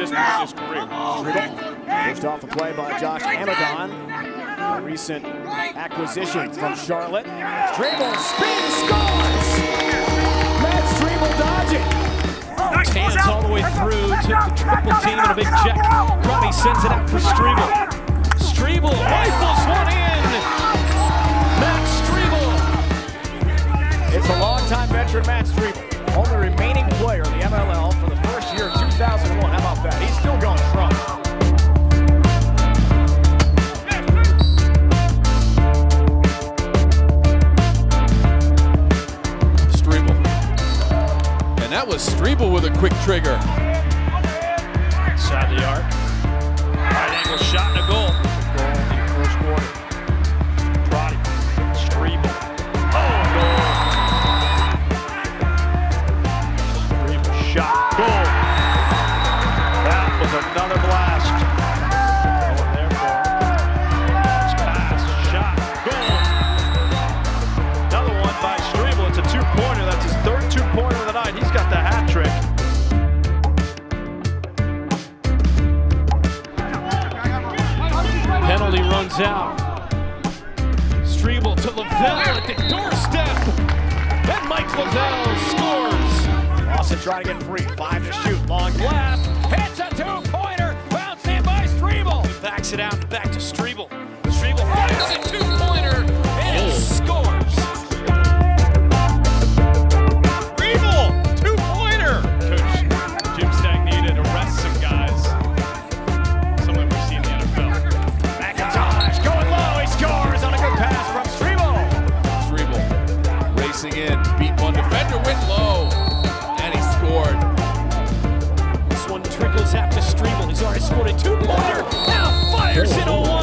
at this point in his career. Pushed off a play by Josh Amadon, a recent acquisition from Charlotte. Striebel spins, scores! Matt Striebel dodging. Hands all the way through, took the triple team and a big check. Grummey sends it out for Striebel. Striebel rifles one in. Matt Striebel. It's a longtime veteran, Matt Striebel, only remaining player in the MLL for the first year of 2001. How about that? He's still going strong. That was Striebel with a quick trigger. Inside the arc. Right angle shot and a goal. Goal in the first quarter. Trotty. Striebel. Oh, goal. Striebel shot. Goal. That was another blast. Going there for his pass. Shot. Goal. Another one by Striebel. It's a two-pointer. That's his third two-pointer of the night. He's got the hat trick. Penalty runs out. Striebel to LaVelle at the doorstep. And Mike LaVelle scores. Austin trying to get free. 5 to shoot. Long blast. Hits a two-pointer. Bounced in by Striebel. He backs it out. Back to Striebel. Striebel fires a two-pointer. And scores. In, beat one defender, went low, and he scored. This one trickles out to Striebel. He's already scored a two-pointer. Now fires in a one.